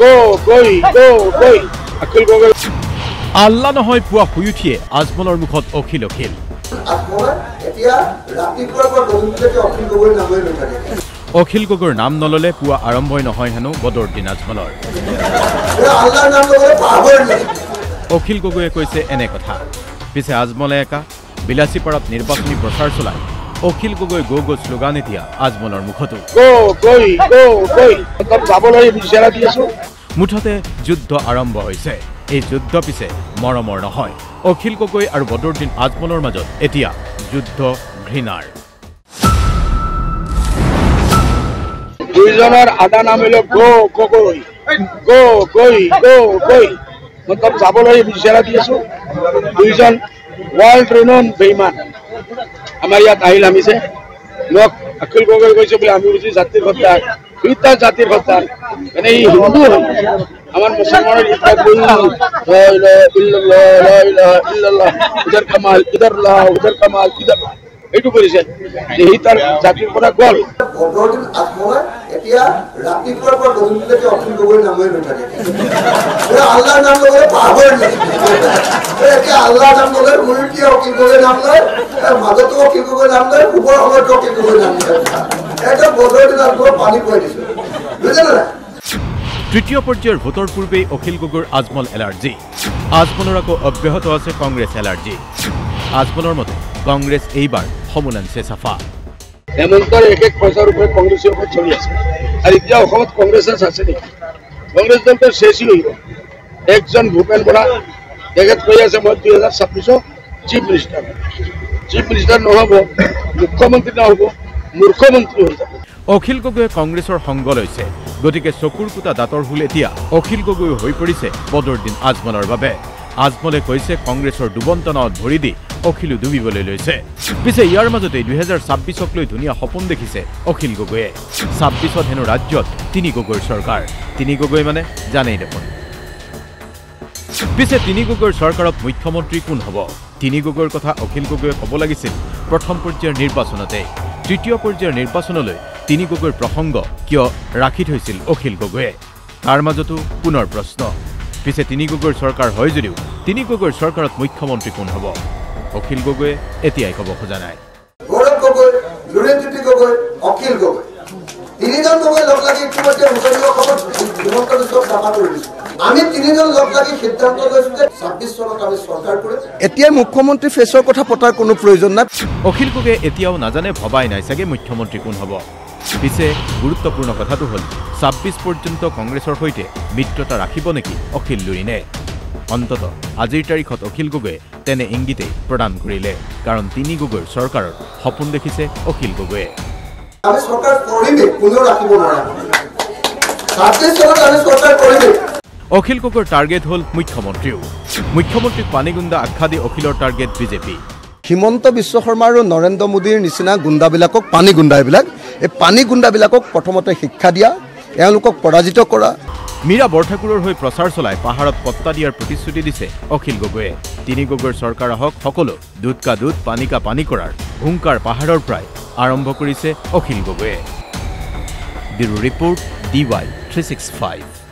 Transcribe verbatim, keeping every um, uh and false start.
গগৈ গগৈ অখিল গগৈ আল্লাহ নহয় পুয়া হৈ উঠিয়ে আজমলৰ মুখত অখিল অখিল আপোনাৰ এতিয়া ৰাতিপুৱাৰ পৰা গগৈকে অখিল গগৈ নামে লৈ থাকে অখিল গগৈৰ নাম নললে পুয়া আৰম্ভই নহয় হেনো বদৰুদ্দিন আজমলৰ আল্লাহৰ নাম ললে পাগল অখিল গগৈয়ে কৈছে এনে কথা পিছে আজমলে একা বিলাসীপাৰাত নিৰ্বাচনী প্ৰচাৰ চলায় Akhil Gogoi go go slogan এতিয়া আজমলৰ মুখতো গো গৈ গো গৈ তব যাবলৈ বিচাৰা দিছো মুঠতে যুদ্ধ আৰম্ভ হৈছে এই যুদ্ধ পিছে মৰমৰ নহয় অখিল গগৈ আৰু বদৰুদ্দিন আজমলৰ মাজত এতিয়া যুদ্ধ ঘৃণাৰ দুইজনৰ আদা নাম হলো গো গগৈ গো গৈ গো গৈ তব যাবলৈ বিচাৰা দিছো দুইজন वर्ल्ड रेनोन बेईमान हमारे यहाँ आइल आम से लोग अखिल गगৈ कैसे बोले आम बुझे जातिर हत्या दुईटा जातिर हत्या मैंने हिंदू हमार मुसलमान इधर कमाल इधर ला उधर कमाल इधर এইটো কৰিছে যে হিতাৰ জাতিৰ পৰা গল বদৰুদ্দিন আজমল এতিয়া ৰাতিপুৱাৰ পৰা গগৈকে অখিল গগৈ নামে লৈ থাকে এ আল্লাহৰ নাম লৈ পাগল এ এতিয়া আল্লাহৰ নাম লৈ মুলকি অখিল গগৈ নাম লৈ মাজতো অখিল গগৈ নাম লৈ ওপৰৰ সময়ত অখিল গগৈ নাম লৈ এটা বদৰুদ্দিন আজমল পানী খুৱাই দিছে বুজিলা না তৃতীয় পৰ্যায়ৰ ভোটৰ পূৰ্বে অখিল গগৈৰ আজমল এলাৰ্জি আজমলৰ আকৌ অব্যাহত আছে কংগ্ৰেছ এলাৰ্জি আজমলৰ মতে কংগ্ৰেছ এইবাৰ সমুলনছে সাফা হেমন্তৰ এক এক পইচাৰ ওপৰত কংগ্ৰেছৰ ওপৰত চলি আছে আৰু এতিয়া অসমত কংগ্ৰেছ আছে নেকি কংগ্ৰেছ দলটো শেষই হৈ গ'ল একজন ভূপেন বৰা তেখেত কৈ আছে মই দুই হাজাৰ ছাব্বিছত চিফ মিনিষ্টাৰ চিফ মিনিষ্টাৰ নহ'ব মুখ্যমন্ত্ৰী নহ'ব মূৰ্খমন্ত্ৰী হৈ যাব অখিল গগৈয়ে কংগ্ৰেছৰ সংগ লৈছে গতিকে চকুৰ কুটা দাঁতৰ হুল এতিয়া অখিল গগৈ হৈ পৰিছে বদৰুদ্দিন আজমলৰ বাবে আজমলে কৈছে কংগ্ৰেছৰ দুবন্ত নাৱত ভৰি দি অখিলো ডুবিবলৈ লৈছে পিছে ইয়াৰ মাজতে দুই হাজাৰ ছাব্বিছক লৈ ধুনীয়া সপোন দেখিছে অখিল গগৈয়ে ছাব্বিছত হেনো ৰাজ্যত তিনি গগৈৰ চৰকাৰ তিনি গগৈ মানে জানেই দেখোন পিছে তিনি গগৈৰ চৰকাৰত মুখ্যমন্ত্ৰী কোন হ'ব তিনি গগৈৰ কথা অখিল গগৈয়ে ক'ব লাগিছিল প্ৰথম পৰ্যায়ৰ নিৰ্বাচনতে তৃতীয় পৰ্যায়ৰ নিৰ্বাচনলৈ তিনি গগৈৰ প্ৰসংগ কিয় ৰাখি থৈছিল অখিল গগৈয়ে তাৰ মাজতো পুনৰ প্ৰশ্ন পিছে তিনি গগৈৰ চৰকাৰ হয় যদিও তিনি গগৈৰ চৰকাৰত মুখ্যমন্ত্ৰী কোন হ'ব অখিল গগৈ এতিয়াই ক'ব খোজা নাই গৌৰৱ গগৈ নৰেন্দ্ৰ গগৈ অখিল গগৈ তিনিজন গগৈ লগ লাগি ইতিমধ্যে মুখ্যমন্ত্ৰীৰ খবৰ মুখ্যমন্ত্ৰীৰ সভা কৰিছে আমি তিনিজন লগ লাগি সিদ্ধান্ত লৈছো যে ছাব্বিছ চনত আমি চৰকাৰ কৰিম এতিয়া মুখ্যমন্ত্ৰী ফেচৰ কথা পতাৰ কোনো প্ৰয়োজন নাই অখিল গগৈ এতিয়াও নাজানে ভবাই নাই চাগে মুখ্যমন্ত্ৰী কোন হ'ব পিছে গুৰুত্বপূৰ্ণ কথাটো হ'ল ছাব্বিছ পৰ্যন্ত কংগ্ৰেছৰ সৈতে মিত্ৰতা ৰাখিব নেকি অখিল লুৰিনে অন্তত আজিৰ তাৰিখত অখিল গগৈয়ে তেনে ইংগিতে প্ৰদান কৰিলে কাৰণ তিনি গগৈৰ চৰকাৰৰ সপোন দেখিছে অখিল গগৈয়ে অখিল গগৈৰ টাৰ্গেট হ'ল মুখ্যমন্ত্ৰীও মুখ্যমন্ত্ৰীক পানীগুণ্ডা আখ্যা দি অখিলৰ টাৰ্গেট বিজেপি হিমন্ত বিশ্ব শৰ্মা আৰু নৰেন্দ্ৰ মোদীৰ নিচিনা গুণ্ডাবিলাকক পানীগুণ্ডা এইবিলাক এই পানীগুণ্ডাবিলাকক প্ৰথমতে শিক্ষা দিয়া এওঁলোকক পৰাজিত কৰা মীৰা বৰঠাকুৰৰ হৈ প্ৰচাৰ চলাই পাহাৰত পত্তা দিয়াৰ প্ৰতিশ্ৰুতি দিছে অখিল গগৈয়ে তিনি গগৈৰ চৰকাৰ হওক সকলো দুধ কা দুধ পানী কা পানী কৰাৰ হুংকাৰ পাহাৰৰ পৰাই আৰম্ভ কৰিছে অখিল গগৈয়ে bureau report D Y three six five